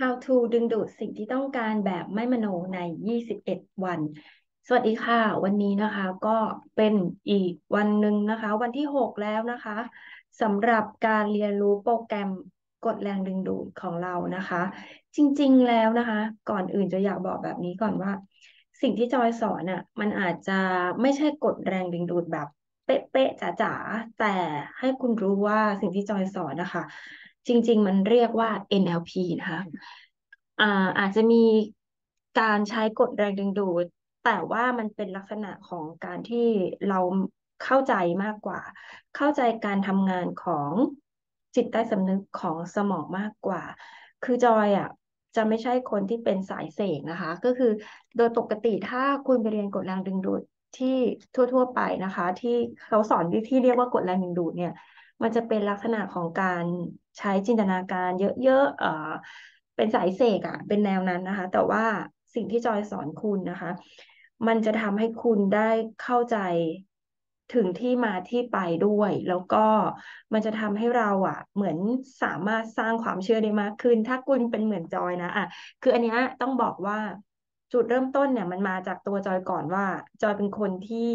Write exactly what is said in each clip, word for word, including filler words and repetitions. How to ดึงดูดสิ่งที่ต้องการแบบไม่มโนใน ยี่สิบเอ็ด วัน สวัสดีค่ะ วันนี้นะคะก็เป็นอีกวันหนึ่งนะคะ วันที่ หก แล้วนะคะสำหรับการเรียนรู้โปรแกรมกฎแรงดึงดูดของเรานะคะ จริงๆแล้วนะคะ ก่อนอื่นจะอยากบอกแบบนี้ก่อนว่า สิ่งที่จอยสอนอ่ะ มันอาจจะไม่ใช่กฎแรงดึงดูดแบบเป๊ะๆจ๋าๆแต่ให้คุณรู้ว่าสิ่งที่จอยสอนนะคะจริงๆมันเรียกว่า เอ็น แอล พี นะคะอ่าอาจจะมีการใช้กฎแรงดึงดูดแต่ว่ามันเป็นลักษณะของการที่เราเข้าใจมากกว่าเข้าใจการทำงานของจิตใต้สำนึกของสมองมากกว่าคือจอยอ่ะจะไม่ใช่คนที่เป็นสายเสกนะคะก็คือโดยปกติถ้าคุณไปเรียนกฎแรงดึงดูดที่ทั่วๆไปนะคะที่เขาสอนที่เรียกว่ากฎแรงดึงดูดเนี่ยมันจะเป็นลักษณะของการใช้จินตนาการเยอะๆ เอ่อ เป็นสายเสกอ่ะเป็นแนวนั้นนะคะแต่ว่าสิ่งที่จอยสอนคุณนะคะมันจะทำให้คุณได้เข้าใจถึงที่มาที่ไปด้วยแล้วก็มันจะทำให้เราอ่ะเหมือนสามารถสร้างความเชื่อได้มากขึ้นถ้าคุณเป็นเหมือนจอยนะอ่ะคืออันนี้ต้องบอกว่าจุดเริ่มต้นเนี่ยมันมาจากตัวจอยก่อนว่าจอยเป็นคนที่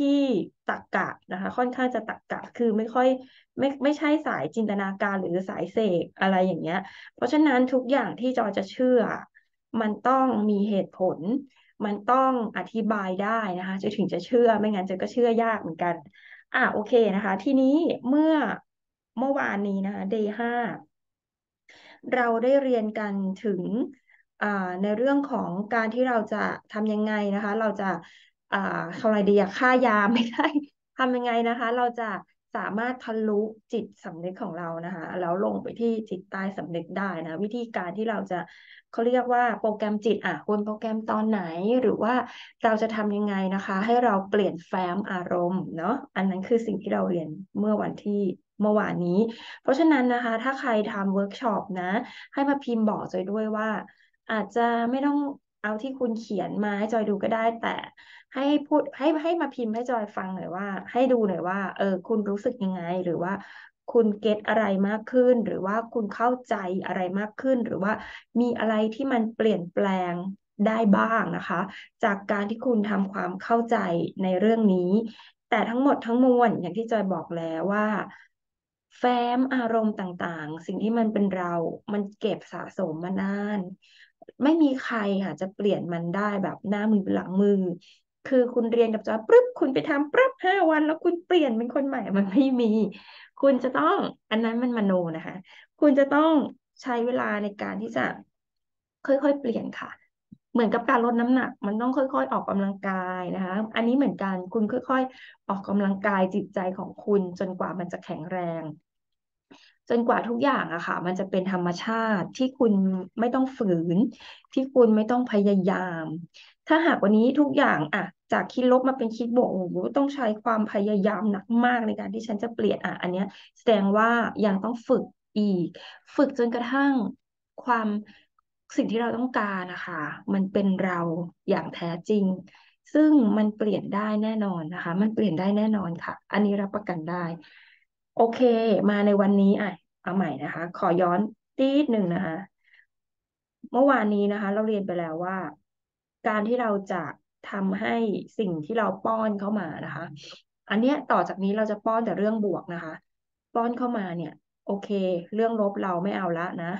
ที่ตรรกะนะคะค่อนข้างจะตรรกะคือไม่ค่อยไม่ไม่ใช่สายจินตนาการหรือสายเสกอะไรอย่างเงี้ยเพราะฉะนั้นทุกอย่างที่จอยจะเชื่อมันต้องมีเหตุผลมันต้องอธิบายได้นะคะจนถึงจะเชื่อไม่งั้นจอยก็เชื่อยากเหมือนกันอ่ะโอเคนะคะทีนี้เมื่อเมื่อวานนี้นะคะ day ห้าเราได้เรียนกันถึงในเรื่องของการที่เราจะทำยังไงนะคะเราจะอ่าทำอะไรดีฆ่ายาไม่ได้ทำยังไงนะคะเราจะสามารถทะลุจิตสำนึกของเรานะคะแล้วลงไปที่จิตใต้สำนึกได้นะวิธีการที่เราจะเขาเรียกว่าโปรแกรมจิตอ่ะควรโปรแกรมตอนไหนหรือว่าเราจะทำยังไงนะคะให้เราเปลี่ยนแฟ้มอารมณ์เนาะอันนั้นคือสิ่งที่เราเรียนเมื่อวันที่เมื่อวานนี้เพราะฉะนั้นนะคะถ้าใครทำเวิร์กช็อปนะให้มาพิมพ์บอกจอยด้วยว่าอาจจะไม่ต้องเอาที่คุณเขียนมาให้จอยดูก็ได้แต่ให้พูดให้ให้มาพิมพ์ให้จอยฟังหน่อยว่าให้ดูหน่อยว่าเออคุณรู้สึกยังไงหรือว่าคุณเก็ตอะไรมากขึ้นหรือว่าคุณเข้าใจอะไรมากขึ้นหรือว่ามีอะไรที่มันเปลี่ยนแปลงได้บ้างนะคะจากการที่คุณทำความเข้าใจในเรื่องนี้แต่ทั้งหมดทั้งมวลอย่างที่จอยบอกแล้วว่าแฟ้มอารมณ์ต่างๆสิ่งที่มันเป็นเรามันเก็บสะสมมานานไม่มีใครค่ะจะเปลี่ยนมันได้แบบหน้ามือหลังมือคือคุณเรียนกับจอยปุ๊บคุณไปทำปุ๊บห้าวันแล้วคุณเปลี่ยนเป็นคนใหม่มันไม่มีคุณจะต้องอันนั้นมันมโนนะคะคุณจะต้องใช้เวลาในการที่จะค่อยๆเปลี่ยนค่ะเหมือนกับการลดน้ำหนักมันต้องค่อยๆออกกำลังกายนะคะอันนี้เหมือนกันคุณค่อยๆออกกำลังกายจิตใจของคุณจนกว่ามันจะแข็งแรงจนกว่าทุกอย่างอะค่ะมันจะเป็นธรรมชาติที่คุณไม่ต้องฝืนที่คุณไม่ต้องพยายามถ้าหากวันนี้ทุกอย่างอะจากคิดลบมาเป็นคิดบวกโอ้โหต้องใช้ความพยายามหนักมากในการที่ฉันจะเปลี่ยนอะอันเนี้ยแสดงว่ายังต้องฝึกอีกฝึกจนกระทั่งความสิ่งที่เราต้องการนะคะมันเป็นเราอย่างแท้จริงซึ่งมันเปลี่ยนได้แน่นอนนะคะมันเปลี่ยนได้แน่นอนค่ะอันนี้รับประกันได้โอเคมาในวันนี้อ่ะเอาใหม่นะคะขอย้อนนิดหนึ่งนะคะเมื่อวานนี้นะคะเราเรียนไปแล้วว่าการที่เราจะทำให้สิ่งที่เราป้อนเข้ามานะคะอันเนี้ยต่อจากนี้เราจะป้อนแต่เรื่องบวกนะคะป้อนเข้ามาเนี่ยโอเคเรื่องลบเราไม่เอาละนะ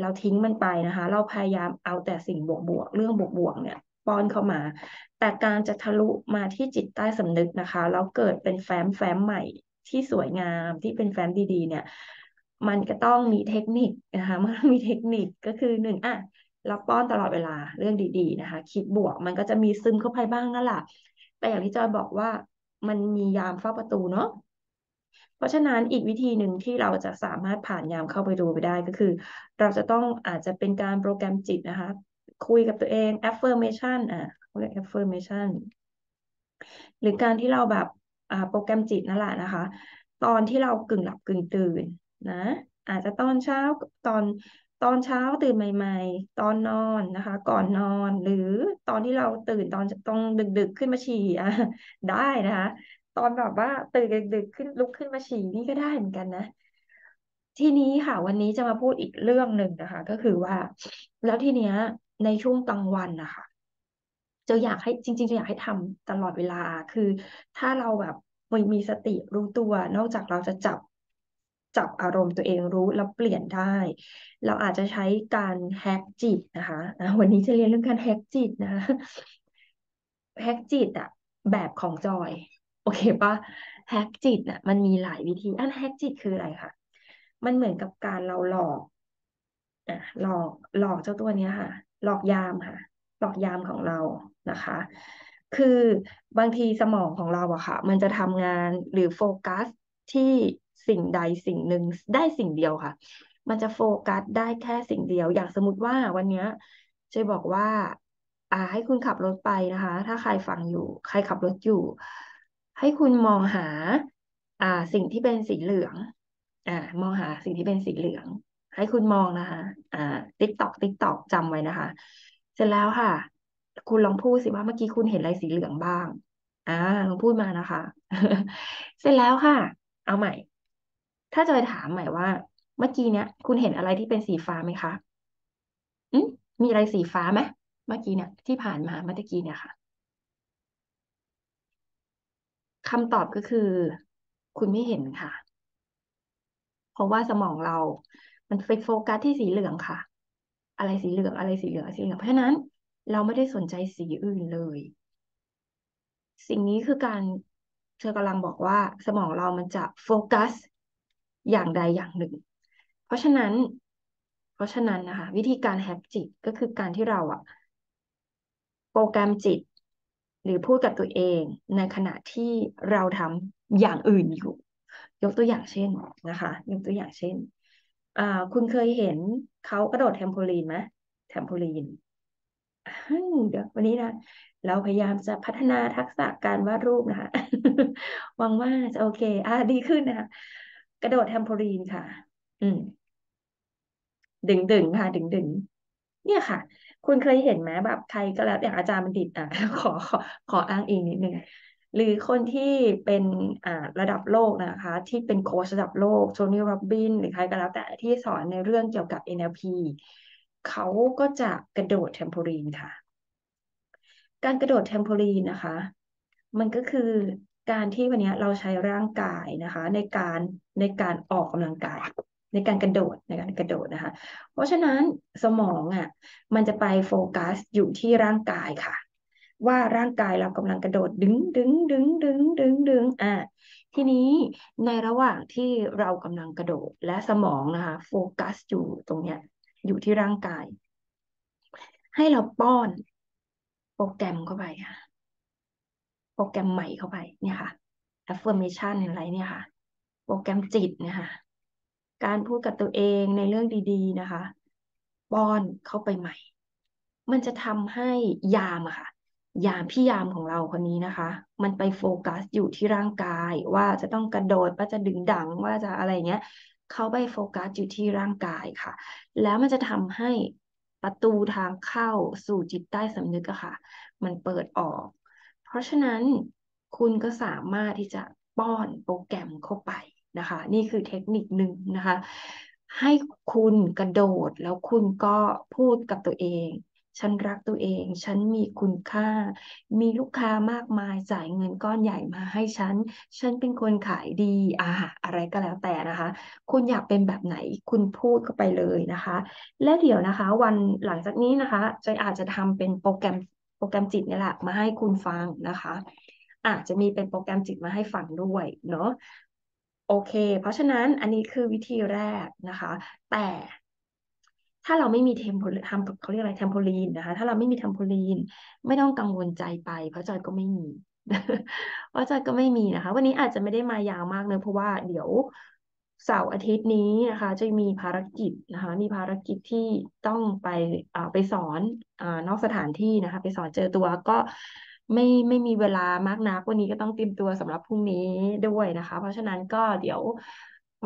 เราทิ้งมันไปนะคะเราพยายามเอาแต่สิ่งบวกๆเรื่องบวกๆเนี่ยป้อนเข้ามาแต่การจะทะลุมาที่จิตใต้สำนึกนะคะแล้วเกิดเป็นแฟ้มแฟ้มใหม่ที่สวยงามที่เป็นแฟ้มดีๆเนี่ยมันก็ต้องมีเทคนิคนะคะมันมีเทคนิคก็คือหนึ่งอ่ะเราป้อนตลอดเวลาเรื่องดีๆนะคะคิดบวกมันก็จะมีซึมเข้าไปบ้างนั่นแหละแต่อย่างที่จอยบอกว่ามันมียามเฝ้าประตูเนาะเพราะฉะนั้นอีกวิธีหนึ่งที่เราจะสามารถผ่านยามเข้าไปดูไปได้ก็คือเราจะต้องอาจจะเป็นการโปรแกรมจิตนะคะคุยกับตัวเอง affirmation อ่ะเขาเรียก affirmation หรือการที่เราแบบอ่าโปรแกรมจิตนั่นแหละนะคะตอนที่เรากึ่งหลับกึ่งตื่นนะอาจจะตอนเช้าตอนตอนเช้าตื่นใหม่ๆตอนนอนนะคะก่อนนอนหรือตอนที่เราตื่นตอนต้องดึกๆขึ้นมาฉี่อ่ะได้นะคะตอนแบบว่าตื่นดึกๆขึ้นลุกขึ้นมาฉี่นี่ก็ได้เหมือนกันนะจ ทีนี้ค่ะ วันนี้จะมาพูดอีกเรื่องหนึ่งนะคะ ก็คือว่า แล้วทีเนี้ย ในช่วงกลางวันนะคะ จะอยากให้จริงๆจะอยากให้ทำตลอดเวลาคือ ถ้าเราแบบมีมีสติรู้ตัว นอกจากเราจะจับจับอารมณ์ตัวเองรู้แล้วเปลี่ยนได้ เราอาจจะใช้การแฮกจิตนะคะอ่ะวันนี้จะเรียนเรื่องการแฮกจิตนะคะ แฮกจิตอะแบบของจอย โอเคปะแฮกจิตอะมันมีหลายวิธีอันแฮกจิตคืออะไรคะมันเหมือนกับการเราหลอกอ่ะหลอกหลอกเจ้าตัวเนี้ยค่ะ หลอกยามค่ะ หลอกยามของเรานะคะ คือบางทีสมองของเราอะค่ะ มันจะทำงานหรือโฟกัสที่สิ่งใดสิ่งหนึ่งได้สิ่งเดียวค่ะ มันจะโฟกัสได้แค่สิ่งเดียว อย่างสมมติว่าวันเนี้ยเจะบอกว่า อ่า ให้คุณขับรถไปนะคะ ถ้าใครฟังอยู่ ใครขับรถอยู่ ให้คุณมองหา อ่า สิ่งที่เป็นสีเหลือง อ่า มองหาสิ่งที่เป็นสีเหลือง ให้คุณมองนะคะ อ่า ติ๊กตอกติ๊กตอกจำไว้นะคะ เสร็จแล้วค่ะ คุณลองพูดสิว่าเมื่อกี้คุณเห็นอะไรสีเหลืองบ้าง อ่า ลองพูดมานะคะ เสร็จแล้วค่ะ เอาใหม่ ถ้าจอยถามใหม่ว่า เมื่อกี้เนี้ย คุณเห็นอะไรที่เป็นสีฟ้าไหมคะ อืมมีอะไรสีฟ้าไหมเมื่อกี้เนี่ยที่ผ่านมาเมื่อตะกี้เนี่ยค่ะคำตอบก็คือ คุณไม่เห็นค่ะ เพราะว่าสมองเรา มันไปโฟกัสที่สีเหลืองค่ะ อะไรสีเหลืองอะไรสีเหลืองอะไรสีเหลืองเพราะฉะนั้น เราไม่ได้สนใจสีอื่นเลย สิ่งนี้คือการเธอกำลังบอกว่า สมองเรามันจะโฟกัส อย่างใดอย่างหนึ่ง เพราะฉะนั้น เพราะฉะนั้นนะคะ วิธีการแฮกจิตก็คือการที่เราอะ โปรแกรมจิต หรือพูดกับตัวเองในขณะที่เราทำอย่างอื่นอยู่ ยกตัวอย่างเช่นนะคะ ยกตัวอย่างเช่นอ่าคุณเคยเห็นเขากระโดดแทมโพลีนไหมแทมโพลีนอืมเดี๋ยววันนี้นะ เราพยายามจะพัฒนาทักษะการวาดรูปนะคะ หวังว่าจะโอเค อ่าดีขึ้นนะคะ กระโดดแทมโพลีนค่ะ อืม ดึงดึงค่ะ ดึงดึงเนี่ยค่ะ คุณเคยเห็นไหมแบบใครก็แล้วอย่างอาจารย์บัณฑิตอ่ะ ขอขอขออ้างอิงนิดนึงหรือคนที่เป็นอ่าระดับโลกนะคะ ที่เป็นโค้ชระดับโลกโทนี่โรบบินหรือใครก็แล้วแต่ที่สอนในเรื่องเกี่ยวกับ เอ็น แอล พี เขาก็จะกระโดดเทมโพลีนค่ะ การกระโดดเทมโพลีนนะคะ มันก็คือการที่วันนี้เราใช้ร่างกายนะคะ ในการในการออกกำลังกาย ในการกระโดดในการกระโดดนะคะ เพราะฉะนั้นสมองอ่ะ มันจะไปโฟกัสอยู่ที่ร่างกายค่ะ ว่าร่างกายเรากำลังกระโดดดึงดึงดึงดึงดึงดึงอ่ะทีนี้ในระหว่างที่เรากำลังกระโดดและสมองนะคะโฟกัสอยู่ตรงเนี้ยอยู่ที่ร่างกาย ให้เราป้อนโปรแกรมเข้าไปค่ะ โปรแกรมใหม่เข้าไปเนี่ยค่ะ affirmation อะไรเนี่ยค่ะ โปรแกรมจิตเนะคะการพูดกับตัวเองในเรื่องดี ๆ นะคะ ป้อนเข้าไปใหม่ มันจะทำให้ยามอะค่ะ ยามพี่ยามของเราคนนี้นะคะ มันไปโฟกัสอยู่ที่ร่างกาย ว่าจะต้องกระโดดว่าจะดึงดังว่าจะอะไรเงี้ยเขาไปโฟกัสอยู่ที่ร่างกายค่ะ แล้วมันจะทำให้ประตูทางเข้าสู่จิตใต้สำนึกอะค่ะ มันเปิดออก เพราะฉะนั้นคุณก็สามารถที่จะป้อนโปรแกรมเข้าไปนะคะ นี่คือเทคนิคหนึ่งนะคะ ให้คุณกระโดดแล้วคุณก็พูดกับตัวเอง ฉันรักตัวเอง ฉันมีคุณค่า มีลูกค้ามากมายจ่ายเงินก้อนใหญ่มาให้ฉัน ฉันเป็นคนขายดีอ่าอะไรก็แล้วแต่นะคะ คุณอยากเป็นแบบไหนคุณพูดเข้าไปเลยนะคะ และเดี๋ยวนะคะ วันหลังจากนี้นะคะจอยอาจจะทำเป็นโปรแกรมโปรแกรมจิตเนี่ยแหละมาให้คุณฟังนะคะ อาจจะมีเป็นโปรแกรมจิตมาให้ฟังด้วยเนาะโอเค เพราะฉะนั้นอันนี้คือวิธีแรกนะคะ แต่ถ้าเราไม่มีเทมโพทำเขาเรียกอะไรเทมโพลีนนะคะ ถ้าเราไม่มีเทมโพลีน ไม่ต้องกังวลใจไป เพราะจอยก็ไม่มี เพราะจอยก็ไม่มีนะคะ วันนี้อาจจะไม่ได้มายาวมากเนอะเพราะว่าเดี๋ยวเสาร์อาทิตย์นี้นะคะจะมีภารกิจนะคะ มีภารกิจที่ต้องไปอ่าไปสอนอ่านอกสถานที่นะคะ ไปสอนเจอตัวก็ไม่ไม่มีเวลามากนัก วันนี้ก็ต้องเตรียมตัวสำหรับพรุ่งนี้ด้วยนะคะ เพราะฉะนั้นก็เดี๋ยว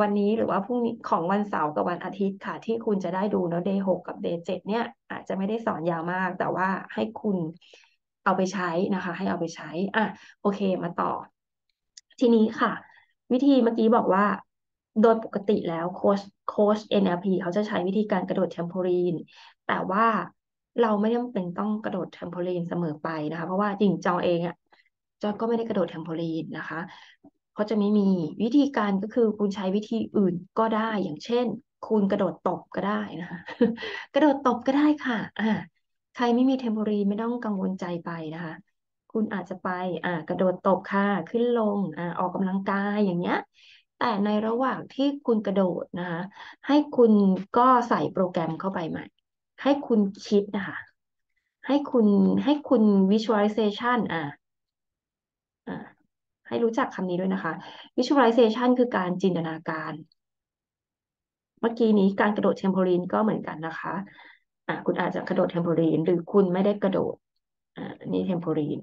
วันนี้หรือว่าพรุ่งนี้ของวันเสาร์กับวันอาทิตย์ค่ะ ที่คุณจะได้ดูเนาะ day หกกับ day เจ็ดเนี่ย อาจจะไม่ได้สอนยาวมาก แต่ว่าให้คุณเอาไปใช้นะคะ ให้เอาไปใช้อ่ะโอเคมาต่อ ทีนี้ค่ะ วิธีเมื่อกี้บอกว่า โดยปกติแล้วโค้ช โค้ช เอ็น แอล พี เขาจะใช้วิธีการกระโดดเทมโพลีนแต่ว่าเราไม่จำเป็นต้องกระโดดเทมโพลีนเสมอไปนะคะเพราะว่าจริงจองเองอ่ะจองก็ไม่ได้กระโดดเทมโพลีนนะคะเขาจะไม่มีวิธีการก็คือคุณใช้วิธีอื่นก็ได้อย่างเช่นคุณกระโดดตบก็ได้นะคะกระโดดตบก็ได้ค่ะอ่าใครไม่มีเทมโพลีนไม่ต้องกังวลใจไปนะคะคุณอาจจะไปอ่ากระโดดตบค่ะขึ้นลงอ่าออกกำลังกายอย่างเงี้ยแต่ในระหว่างที่คุณกระโดดนะคะให้คุณก็ใส่โปรแกรมเข้าไปใหม่ให้คุณคิดนะคะให้คุณให้คุณ visualization อ่าอ่าให้รู้จักคำนี้ด้วยนะคะ visualization คือการจินตนาการเมื่อกี้นี้การกระโดดเทมโพลีนก็เหมือนกันนะคะอ่าคุณอาจจะกระโดดเทมโพลีนหรือคุณไม่ได้กระโดดอ่านี่เทมโพลีน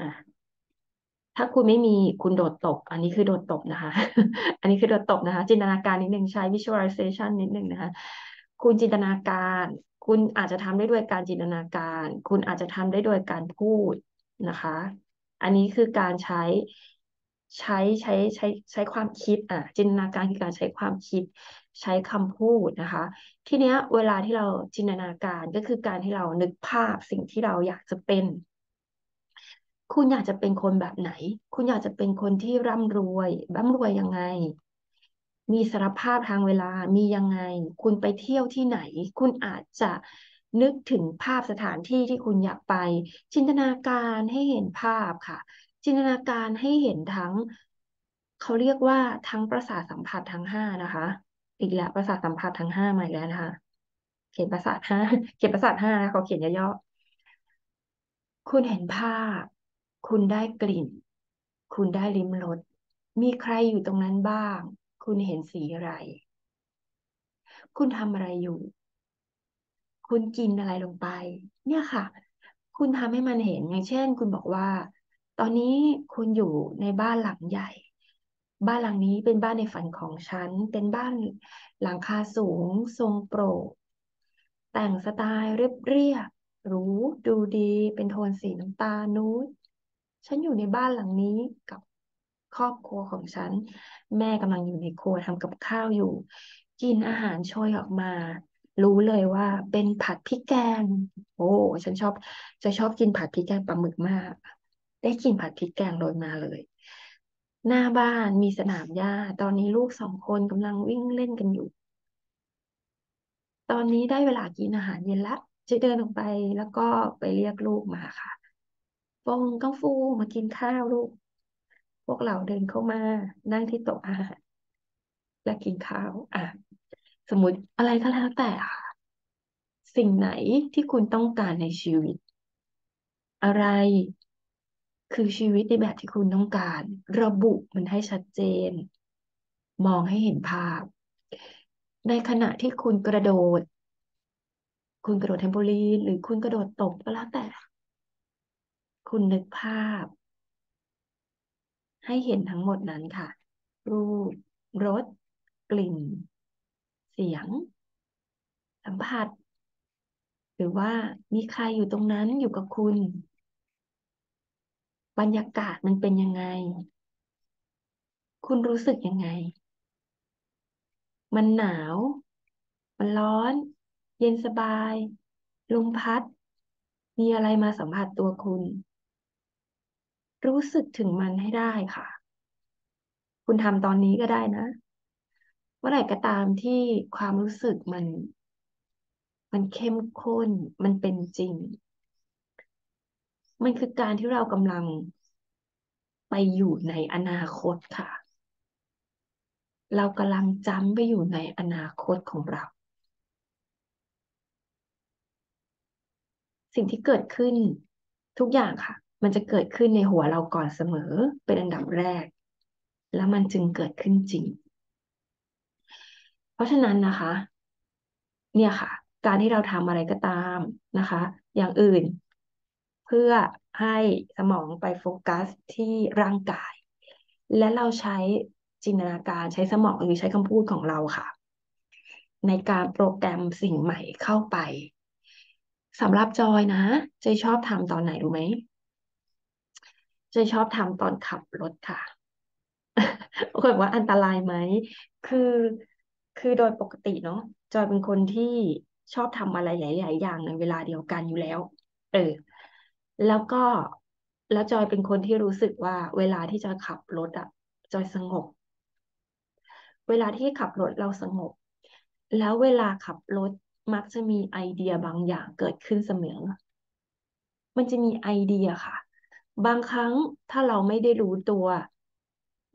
อ่าถ้าคุณไม่มีคุณโดดตกอันนี้คือโดดตกนะคะ อันนี้คือโดดตกนะคะจินตนาการนิดนึงใช้ visualization นิดนึงนะคะคุณจินตนาการคุณอาจจะทำได้ด้วยการจินตนาการคุณอาจจะทำได้ด้วยการพูดนะคะอันนี้คือการใช้ใช้ใช้ใช้ใช้ความคิดอ่ะจินตนาการคือการใช้ความคิดใช้คำพูดนะคะทีเนี้ยเวลาที่เราจินตนาการก็คือการที่เรานึกภาพสิ่งที่เราอยากจะเป็นคุณอยากจะเป็นคนแบบไหนคุณอยากจะเป็นคนที่ร่ำรวยร่ำรวยยังไงมีสารภาพทางเวลามียังไงคุณไปเที่ยวที่ไหนคุณอาจจะนึกถึงภาพสถานที่ที่คุณอยากไปจินตนาการให้เห็นภาพค่ะจินตนาการให้เห็นทั้งเขาเรียกว่าทั้งประสาทสัมผัสทั้งห้านะคะอีกแล้วประสาทสัมผัสทั้งห้ามาอีกแล้วนะคะเขียนประสาทห้าเขียนประสาทห้านะเขาเขียนย่อๆคุณเห็นภาพคุณได้กลิ่นคุณได้ลิ้มรสมีใครอยู่ตรงนั้นบ้างคุณเห็นสีอะไรคุณทำอะไรอยู่คุณกินอะไรลงไปเนี่ยค่ะคุณทำให้มันเห็นอย่างเช่นคุณบอกว่าตอนนี้คุณอยู่ในบ้านหลังใหญ่บ้านหลังนี้เป็นบ้านในฝันของฉันเป็นบ้านหลังคาสูงทรงโปร่งแต่งสไตล์เรียบเรียบหรูดูดีเป็นโทนสีน้ำตาลนูดฉันอยู่ในบ้านหลังนี้กับครอบครัวของฉันแม่กำลังอยู่ในครัวทำกับข้าวอยู่กินอาหารโชยออกมารู้เลยว่าเป็นผัดพริกแกงโอ้ฉันชอบจะชอบกินผัดพริกแกงปลาหมึกมากได้กินผัดพริกแกงโรยมาเลยหน้าบ้านมีสนามหญ้าตอนนี้ลูกสองคนกำลังวิ่งเล่นกันอยู่ตอนนี้ได้เวลากินอาหารเย็นละจะเดินออกไปแล้วก็ไปเรียกลูกมาค่ะฟงกังฟูมากินข้าวลูกพวกเราเดินเข้ามานั่งที่โต๊ะอาหารและกินข้าวอ่ะสมมติอะไรก็แล้วแต่ค่ะสิ่งไหนที่คุณต้องการในชีวิตอะไรคือชีวิตในแบบที่คุณต้องการระบุมันให้ชัดเจนมองให้เห็นภาพในขณะที่คุณกระโดดคุณกระโดดเทมโพลีนหรือคุณกระโดดตบก็แล้วแต่คุณนึกภาพให้เห็นทั้งหมดนั้นค่ะรูปรสกลิ่นเสียงสัมผัสหรือว่ามีใครอยู่ตรงนั้นอยู่กับคุณบรรยากาศมันเป็นยังไงคุณรู้สึกยังไงมันหนาวมันร้อนเย็นสบายลมพัดมีอะไรมาสัมผัสตัวคุณรู้สึกถึงมันให้ได้ค่ะคุณทำตอนนี้ก็ได้นะเมื่อไหร่ก็ตามที่ความรู้สึกมันมันเข้มข้นมันเป็นจริงมันคือการที่เรากำลังไปอยู่ในอนาคตค่ะเรากำลังจำไปอยู่ในอนาคตของเราสิ่งที่เกิดขึ้นทุกอย่างค่ะมันจะเกิดขึ้นในหัวเราก่อนเสมอเป็นอันดับแรกแล้วมันจึงเกิดขึ้นจริงเพราะฉะนั้นนะคะเนี่ยค่ะการที่เราทำอะไรก็ตามนะคะอย่างอื่นเพื่อให้สมองไปโฟกัสที่ร่างกายและเราใช้จินตนาการใช้สมองหรือใช้คำพูดของเราค่ะในการโปรแกรมสิ่งใหม่เข้าไปสำหรับจอยนะจอยชอบทำตอนไหนรู้ไหมจอยชอบทำตอนขับรถค่ะ คนบอกว่าอันตรายไหม คือ คือโดยปกติเนาะ จอยเป็นคนที่ชอบทำอะไรหลาย ๆ อย่างในเวลาเดียวกันอยู่แล้ว เออ แล้วก็ แล้วจอยเป็นคนที่รู้สึกว่าเวลาที่จอยขับรถอะจอยสงบ เวลาที่ขับรถเราสงบ แล้วเวลาขับรถมักจะมีไอเดียบางอย่างเกิดขึ้นเสมอ มันจะมีไอเดียค่ะ บางครั้งถ้าเราไม่ได้รู้ตัว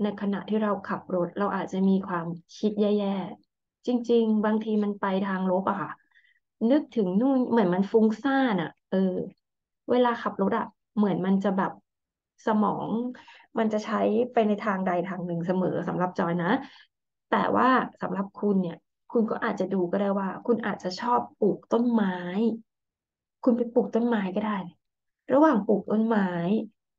ในขณะที่เราขับรถ เราอาจจะมีความคิดแย่ๆ จริง ๆ บางทีมันไปทางลบอะค่ะ นึกถึงนู่นเหมือนมันฟุ้งซ่านอะเออ เวลาขับรถอะเหมือนมันจะแบบสมอง มันจะใช้ไปในทางใดทางหนึ่งเสมอสำหรับจอยนะ แต่ว่าสำหรับคุณเนี่ย คุณก็อาจจะดูก็ได้ว่า คุณอาจจะชอบปลูกต้นไม้ คุณไปปลูกต้นไม้ก็ได้ ระหว่างปลูกต้นไม้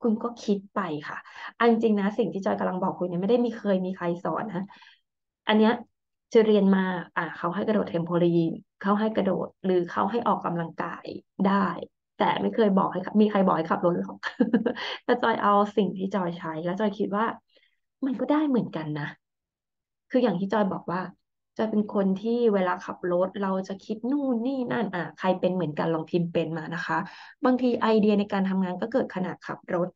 คุณก็คิดไปค่ะอันจริงๆนะ สิ่งที่จอยกำลังบอกคุณเนี่ยไม่ได้มีเคยมีใครสอนนะ อันเนี้ยจะเรียนมา อ่าเขาให้กระโดดเทมโพลีนเขาให้กระโดดหรือเขาให้ออกกำลังกายได้ แต่ไม่เคยบอกให้มีใครบอกให้ขับรถหรอก แต่จอยเอาสิ่งที่จอยใช้ แล้วจอยคิดว่า มันก็ได้เหมือนกันนะ คืออย่างที่จอยบอกว่าจอยเป็นคนที่เวลาขับรถเราจะคิดนู่นนี่นั่นอ่ะใครเป็นเหมือนกันลองพิมพ์เป็นมานะคะ บางทีไอเดียในการทำงานก็เกิดขณะขับรถ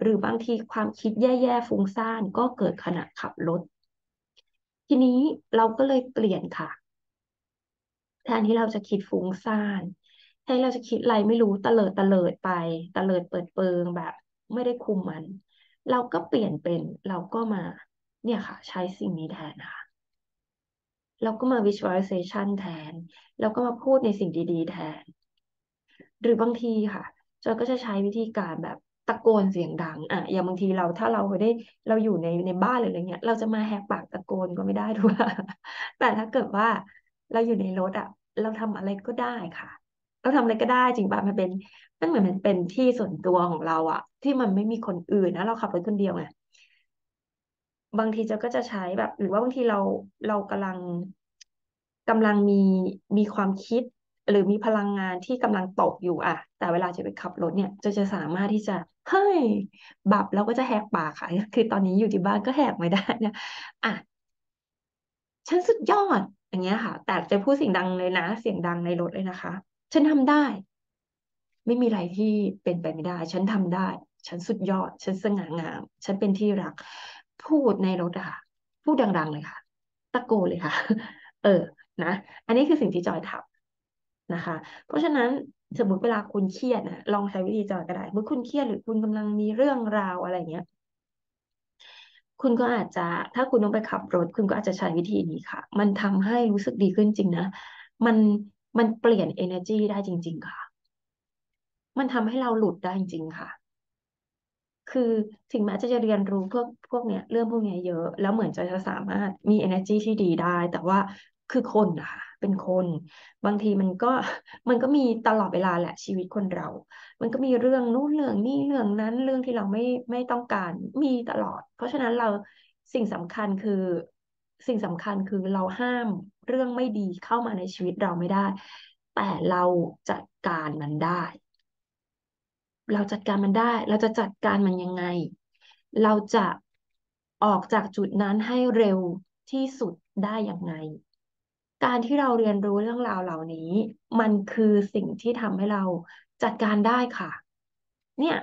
หรือบางทีความคิดแย่ๆฟุ้งซ่านก็เกิดขณะขับรถ ทีนี้เราก็เลยเปลี่ยนค่ะ แทนที่เราจะคิดฟุ้งซ่านแทนที่เราจะคิดอะไรไม่รู้ตะเลิดตะเลิดไปตะเลิดเปิดเปิงแบบ ไม่ได้คุมมัน เราก็เปลี่ยนเป็นเราก็มา เนี่ยค่ะ ใช้สิ่งนี้แทนค่ะ เราก็มา visualization แทน แล้วก็มาพูดในสิ่งดีๆ แทน หรือบางทีค่ะจอยก็จะใช้วิธีการแบบตะโกนเสียงดัง อ่ะ อย่างบางทีเราถ้าเราได้เราอยู่ในในบ้านหรืออะไรเงี้ย เราจะมาแหกปากตะโกนก็ไม่ได้ถูกป่ะ แต่ถ้าเกิดว่าเราอยู่ในรถอ่ะ เราทำอะไรก็ได้ค่ะ เราทำอะไรก็ได้จริงป่ะมันเป็น มันเหมือนมันเป็นที่ส่วนตัวของเราอ่ะ ที่มันไม่มีคนอื่นนะเราขับรถคนเดียวไง บางทีเราก็จะใช้แบบ หรือว่าบางทีเราเรากำลังกำลังมีมีความคิด หรือมีพลังงานที่กำลังตกอยู่อะแต่เวลาจะไปขับรถเนี่ยจะจะสามารถที่จะเฮ้ยบับเราก็จะแหกปากค่ะ คือตอนนี้อยู่ที่บ้านก็แหกไม่ได้นะอ่ะ ฉันสุดยอดอย่างเงี้ยค่ะ แต่จะพูดเสียงดังเลยนะ เสียงดังในรถเลยนะคะ ฉันทำได้ ไม่มีอะไรที่เป็นไปไม่ได้ ฉันทำได้ ฉันสุดยอด ฉันสง่างาม ฉันเป็นที่รัก พูดในรถอะค่ะ พูดดังๆเลยค่ะ ตะโกนเลยค่ะ เออ นะ อันนี้คือสิ่งที่จอยทำนะคะ เพราะฉะนั้นสมมติเวลาคุณเครียดนะลองใช้วิธีจอยก็ได้ เมื่อคุณเครียดหรือคุณกำลังมีเรื่องราวอะไรอย่างเงี้ย คุณก็อาจจะ ถ้าคุณต้องไปขับรถ คุณก็อาจจะใช้วิธีนี้ค่ะ มันทำให้รู้สึกดีขึ้นจริงนะ มัน มันเปลี่ยน energy ได้จริง ๆ ค่ะ มันทำให้เราหลุดได้จริง ๆ ค่ะ คือถึงแม้จะจะเรียนรู้พวกพวกเนี้ยเรื่องพวกเนี้ยเยอะ แล้วเหมือนจะจะสามารถมี energy ที่ดีได้ แต่ว่าคือคนนะคะเป็นคน บางทีมันก็ มันก็มีตลอดเวลาแหละชีวิตคนเรา มันก็มีเรื่องนู้นเรื่องนี้เรื่องนั้นเรื่องที่เราไม่ไม่ต้องการมีตลอด เพราะฉะนั้นเราสิ่งสำคัญคือสิ่งสำคัญคือเราห้ามเรื่องไม่ดีเข้ามาในชีวิตเราไม่ได้ แต่เราจัดการมันได้ เราจัดการมันได้ เราจะจัดการมันยังไง เราจะออกจากจุดนั้นให้เร็วที่สุดได้ยังไง การที่เราเรียนรู้เรื่องราวเหล่านี้ มันคือสิ่งที่ทำให้เราจัดการได้ค่ะ เนี่ย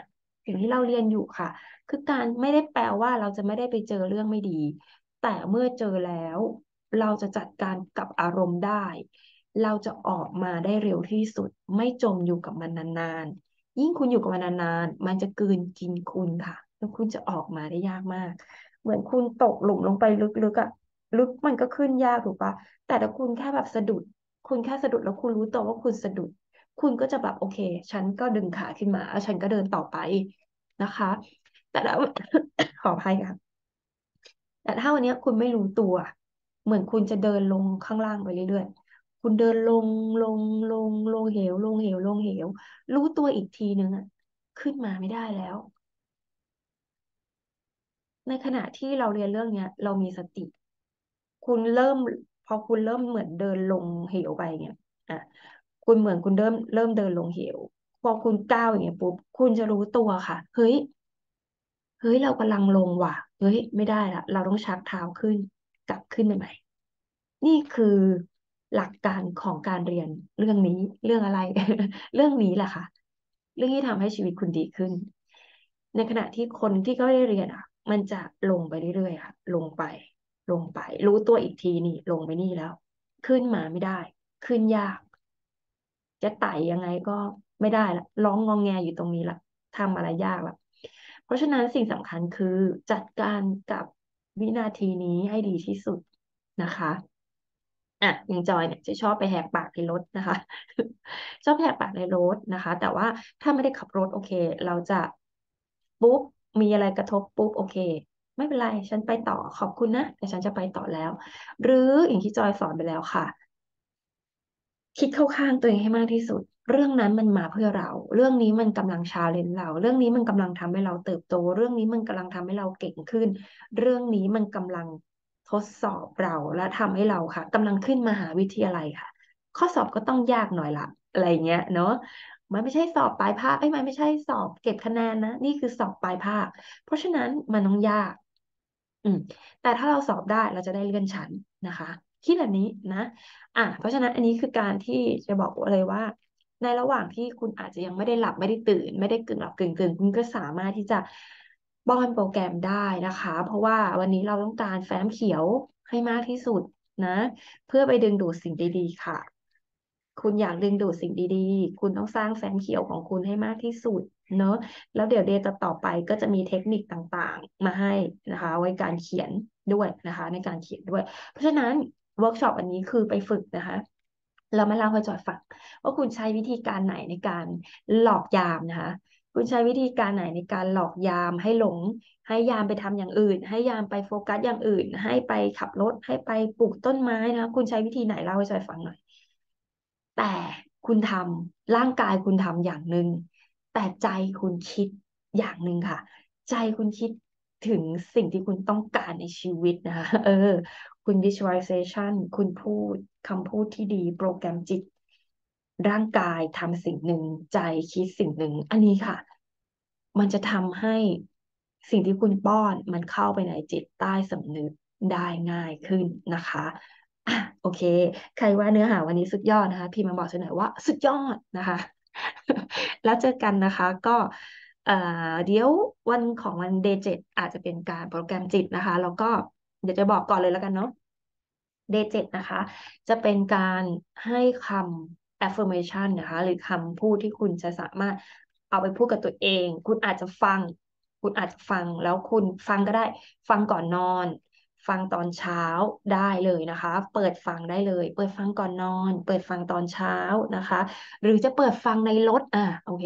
สิ่งที่เราเรียนอยู่ค่ะ คือการไม่ได้แปลว่าเราจะไม่ได้ไปเจอเรื่องไม่ดี แต่เมื่อเจอแล้ว เราจะจัดการกับอารมณ์ได้ เราจะออกมาได้เร็วที่สุด ไม่จมอยู่กับมันนานๆ ยิ่งคุณอยู่กับมันนานๆ มันจะกลืนกินคุณค่ะ แล้วคุณจะออกมาได้ยากมาก เหมือนคุณตกหลุมลงไปลึกๆอะลึกมันก็ขึ้นยากถูกปะแต่ถ้าคุณแค่แบบสะดุด คุณแค่สะดุดแล้วคุณรู้ตัวว่าคุณสะดุด คุณก็จะแบบโอเค ฉันก็ดึงขาขึ้นมาแล้วฉันก็เดินต่อไปนะคะ แต่ถ้า ขออภัยค่ะ แต่ถ้าวันเนี้ยคุณไม่รู้ตัว เหมือนคุณจะเดินลงข้างล่างไปเรื่อยๆ คุณเดินลงลงลงลงเหว ลงเหว ลงเหว รู้ตัวอีกทีนึงอ่ะ ขึ้นมาไม่ได้แล้ว ในขณะที่เราเรียนเรื่องเนี้ย เรามีสติ คุณเริ่ม พอคุณเริ่มเหมือนเดินลงเหวไปเนี่ยอ่ะคุณเหมือนคุณเริ่มเริ่มเดินลงเหว พอคุณก้าวอย่างเงี้ยปุ๊บคุณจะรู้ตัวค่ะ เฮ้ย เฮ้ยเรากำลังลงว่ะ เฮ้ยไม่ได้ละเราต้องชักเท้าขึ้นกลับขึ้นไปใหม่ นี่คือหลักการของการเรียนเรื่องนี้เรื่องอะไร เรื่องนี้แหละค่ะ เรื่องที่ทำให้ชีวิตคุณดีขึ้น ในขณะที่คนที่เขาไม่ได้เรียนอ่ะ มันจะลงไปเรื่อยๆค่ะ ลงไป ลงไป รู้ตัวอีกทีนี่ลงไปนี่แล้ว ขึ้นมาไม่ได้ ขึ้นยาก จะไต่ยังไงก็ไม่ได้ละร้องงองแงอยู่ตรงนี้ละทำอะไรยากละเพราะฉะนั้นสิ่งสำคัญคือจัดการกับวินาทีนี้ให้ดีที่สุดนะคะ อ่ะอย่างจอยเนี่ยจะชอบไปแหกปากในรถนะคะ ชอบแหกปากในรถนะคะ แต่ว่าถ้าไม่ได้ขับรถโอเค เราจะปุ๊บมีอะไรกระทบปุ๊บโอเค ไม่เป็นไรฉันไปต่อขอบคุณนะแต่ฉันจะไปต่อแล้ว หรืออย่างที่จอยสอนไปแล้วค่ะ คิดเข้าข้างตัวเองให้มากที่สุด เรื่องนั้นมันมาเพื่อเรา เรื่องนี้มันกำลังชาเลนจ์เรา เรื่องนี้มันกำลังทำให้เราเติบโต เรื่องนี้มันกำลังทำให้เราเก่งขึ้น เรื่องนี้มันกำลังทดสอบเราและทำให้เราค่ะกำลังขึ้นมหาวิทยาลัยค่ะ ข้อสอบก็ต้องยากหน่อยละอะไรเงี้ยเนาะมันไม่ใช่สอบปลายภาคเอ้ยมันไม่ใช่สอบเก็บคะแนนนะนี่คือสอบปลายภาค เพราะฉะนั้นมันต้องยาก อืม แต่ถ้าเราสอบได้เราจะได้เลื่อนชั้นนะคะคิดแบบนี้นะ อ่ะเพราะฉะนั้นอันนี้คือการที่จะบอกเลยว่า ในระหว่างที่คุณอาจจะยังไม่ได้หลับไม่ได้ตื่น ไม่ได้กึ่งหลับกึ่งตื่นคุณก็สามารถที่จะป้อนโปรแกรมได้นะคะ เพราะว่าวันนี้เราต้องการแฟ้มเขียวให้มากที่สุดนะ เพื่อไปดึงดูดสิ่งดีๆค่ะ คุณอยากดึงดูดสิ่งดีๆ คุณต้องสร้างแฟ้มเขียวของคุณให้มากที่สุดเนอะแล้วเดี๋ยวเดย์ต่อๆไปก็จะมีเทคนิคต่างๆ มาให้นะคะ ไว้การเขียนด้วยนะคะ ในการเขียนด้วย เพราะฉะนั้นเวิร์กช็อปอันนี้คือไปฝึกนะคะ เรามาเล่าให้จอยฟังว่าคุณใช้วิธีการไหนในการหลอกยามนะคะ คุณใช้วิธีการไหนในการหลอกยามให้หลง ให้ยามไปทำอย่างอื่น ให้ยามไปโฟกัสอย่างอื่น ให้ไปขับรถ ให้ไปปลูกต้นไม้นะคะ คุณใช้วิธีไหนเล่าให้จอยฟังหน่อย แต่คุณทำร่างกายคุณทำอย่างหนึ่งแต่ใจคุณคิดอย่างหนึ่งค่ะ ใจคุณคิดถึงสิ่งที่คุณต้องการในชีวิตนะคะ เออ คุณ visualization คุณพูดคำพูดที่ดีโปรแกรมจิต ร่างกายทำสิ่งหนึ่ง ใจคิดสิ่งหนึ่ง อันนี้ค่ะ มันจะทำให้สิ่งที่คุณป้อนมันเข้าไปในจิตใต้สำนึกได้ง่ายขึ้นนะคะอ่ะโอเค ใครว่าเนื้อหาวันนี้สุดยอดนะคะ พี่มาบอกฉันหน่อยว่าสุดยอดนะคะ แล้วเจอกันนะคะ ก็เอ่อเดี๋ยววันของวัน day เจ็ดอาจจะเป็นการโปรแกรมจิตนะคะ แล้วก็เดี๋ยวจะบอกก่อนเลยแล้วกันเนาะ day เจ็ดนะคะ จะเป็นการให้คำ affirmation นะคะ หรือคำพูดที่คุณจะสามารถเอาไปพูดกับตัวเอง คุณอาจจะฟัง คุณอาจจะฟังแล้วคุณฟังก็ได้ ฟังก่อนนอน ฟังตอนเช้าได้เลยนะคะ เปิดฟังได้เลย เปิดฟังก่อนนอน เปิดฟังตอนเช้านะคะ หรือจะเปิดฟังในรถอ่ะโอเค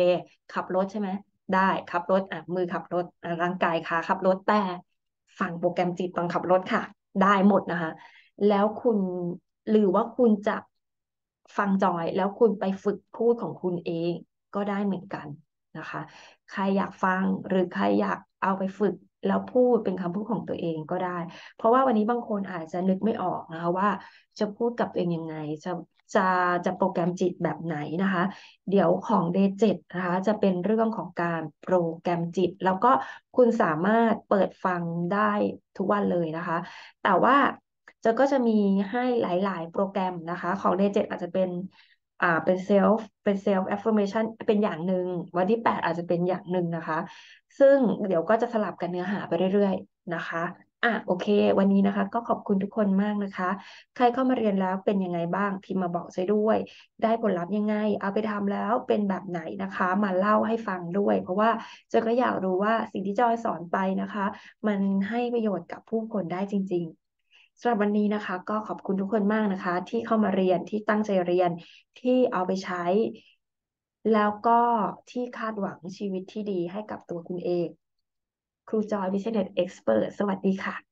ขับรถใช่ไหมได้ขับรถอ่ะมือขับรถอ่ะร่างกายขาขับรถแต่ฟังโปรแกรมจิตตอนขับรถค่ะ ได้หมดนะคะ แล้วคุณหรือว่าคุณจะฟังจอย แล้วคุณไปฝึกพูดของคุณเองก็ได้เหมือนกันนะคะ ใครอยากฟังหรือใครอยากเอาไปฝึกแล้วพูดเป็นคำพูดของตัวเองก็ได้ เพราะว่าวันนี้บางคนอาจจะนึกไม่ออกนะคะว่าจะพูดกับตัวเองยังไง จะจะจะโปรแกรมจิตแบบไหนนะคะ เดี๋ยวของ Day เจ็ดนะคะจะเป็นเรื่องของการโปรแกรมจิต แล้วก็คุณสามารถเปิดฟังได้ทุกวันเลยนะคะ แต่ว่าจะก็จะมีให้หลาย ๆ โปรแกรมนะคะ ของ Day เจ็ดอาจจะเป็น อ่าเป็นเซลฟ์เป็นเซลฟ์แอฟเฟ m a มชันเป็นอย่างหนึ่งวันที่ แปด อาจจะเป็นอย่างหนึ่งนะคะ ซึ่งเดี๋ยวก็จะสลับกันเนื้อหาไปเรื่อยๆนะคะอ่ะโอเค วันนี้นะคะ ก็ขอบคุณทุกคนมากนะคะ ใครเข้ามาเรียนแล้วเป็นยังไงบ้างพิมพ์มาบอกช่วยด้วย ได้ผลลัพธ์ยังไง เอาไปทำแล้วเป็นแบบไหนนะคะ มาเล่าให้ฟังด้วย เพราะว่าเจอยก็อยากรู้ว่าสิ่งที่จอยสอนไปนะคะ มันให้ประโยชน์กับผู้คนได้จริง ๆ สำหรับวันนี้นะคะ ก็ขอบคุณทุกคนมากนะคะ ที่เข้ามาเรียนที่ตั้งใจเรียนที่เอาไปใช้ แล้วก็ที่คาดหวังชีวิตที่ดีให้กับตัวคุณเอง ครูจอย Business Expert สวัสดีค่ะ